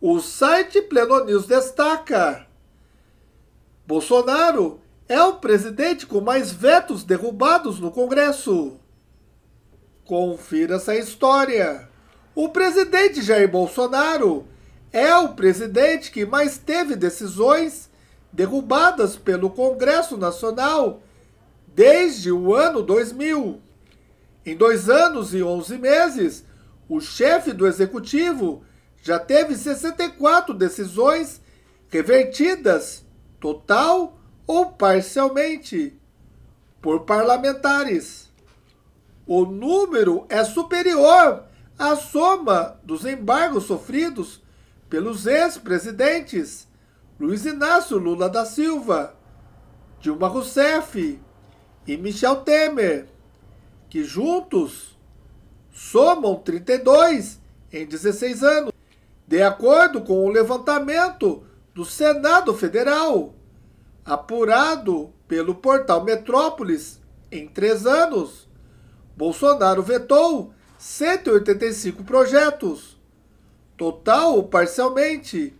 O site Pleno News destaca: Bolsonaro é o presidente com mais vetos derrubados no Congresso. Confira essa história. O presidente Jair Bolsonaro é o presidente que mais teve decisões derrubadas pelo Congresso Nacional desde o ano 2000. Em 2 anos e 11 meses, o chefe do executivo já teve 64 decisões revertidas, total ou parcialmente, por parlamentares. O número é superior à soma dos embargos sofridos pelos ex-presidentes Luiz Inácio Lula da Silva, Dilma Rousseff e Michel Temer, que juntos somam 32 em 16 anos, de acordo com o levantamento do Senado Federal, apurado pelo portal Metrópoles. Em 3 anos, Bolsonaro vetou 185 projetos, total ou parcialmente,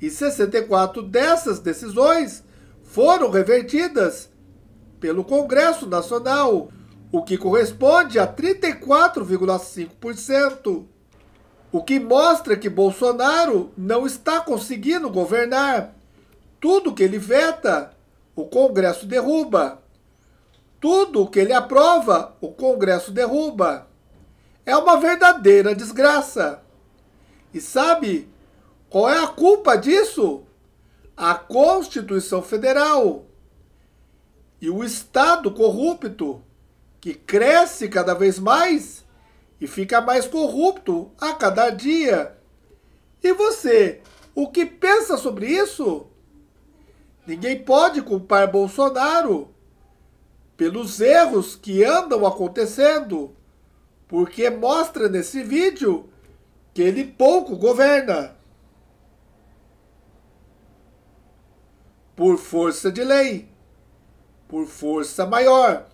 e 64 dessas decisões foram revertidas pelo Congresso Nacional, o que corresponde a 34,5%, o que mostra que Bolsonaro não está conseguindo governar. Tudo que ele veta, o Congresso derruba. Tudo que ele aprova, o Congresso derruba. É uma verdadeira desgraça. E sabe qual é a culpa disso? A Constituição Federal e o Estado corrupto, que cresce cada vez mais e fica mais corrupto a cada dia. E você, o que pensa sobre isso? Ninguém pode culpar Bolsonaro pelos erros que andam acontecendo, porque mostra nesse vídeo que ele pouco governa. Por força de lei, por força maior.